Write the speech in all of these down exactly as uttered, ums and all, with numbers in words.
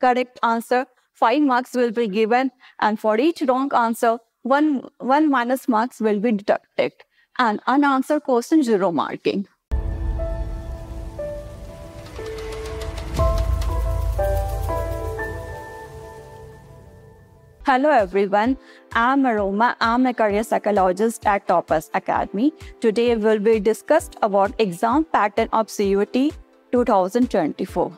correct answer, five marks will be given, and for each wrong answer, one, one minus marks will be deducted. And unanswered question, zero marking. Hello everyone, I'm Aroma, I'm a career psychologist at Topper's Academy. Today we'll be discussed about exam pattern of C U E T twenty twenty-four.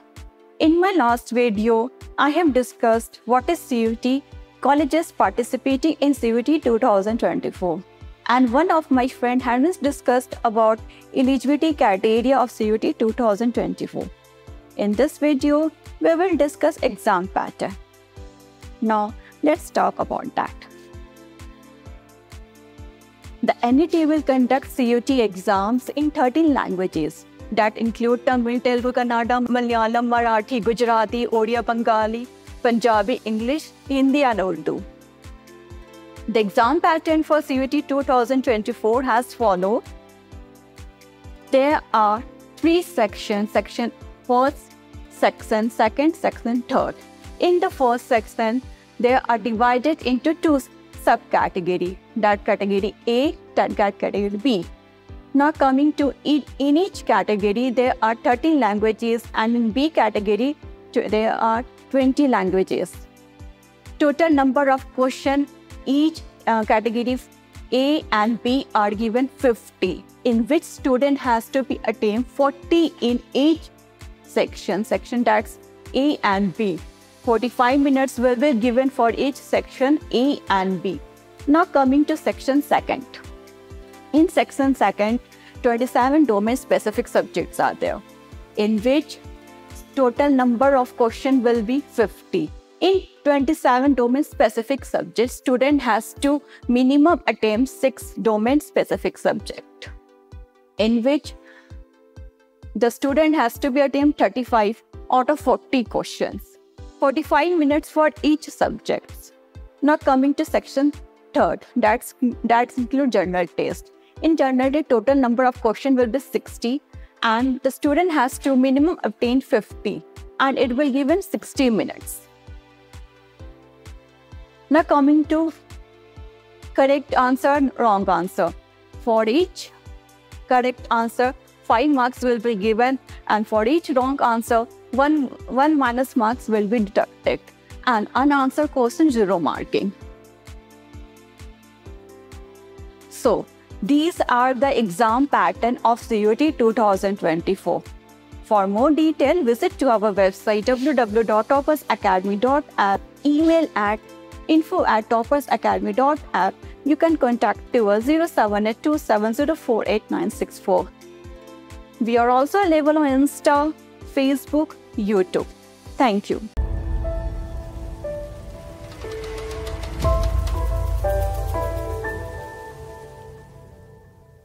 In my last video, I have discussed what is C U E T, colleges participating in C U E T twenty twenty-four. And one of my friend has discussed about eligibility criteria of C U E T twenty twenty-four. In this video, we will discuss exam pattern. Now, let's talk about that. The N T A will conduct C U E T exams in thirteen languages that include Tamil, Telugu, Kannada, Malayalam, Marathi, Gujarati, Odia, Bengali, Punjabi, English, Hindi and Urdu. The exam pattern for C U E T twenty twenty-four has followed. There are three sections, section first, section second, section third. In the first section, they are divided into two subcategories, that category A, that category B. Now coming to each, in each category, there are thirteen languages, and in B category, there are twenty languages. Total number of questions each uh, category A and B are given fifty, in which student has to be attained forty in each section, section that's A and B. forty-five minutes will be given for each section A and B. Now coming to section second. In section second, twenty-seven domain specific subjects are there, in which total number of questions will be fifty. In twenty-seven domain specific subjects, student has to minimum attempt six domain specific subject, in which the student has to be attempt thirty-five out of forty questions. forty-five minutes for each subject. Now coming to section third, that's, that's include general test. In general test, total number of questions will be sixty, and the student has to minimum obtain fifty, and it will given sixty minutes. Now coming to correct answer and wrong answer. For each correct answer, five marks will be given, and for each wrong answer, One, one minus marks will be deducted, and unanswered question zero marking. So these are the exam pattern of C U E T twenty twenty-four. For more detail, visit to our website w w w dot toppers academy dot app, email at info at toppers academy dot app. You can contact to us zero seven eight two seven zero four eight nine six four. We are also available on Insta, Facebook, YouTube. Thank you.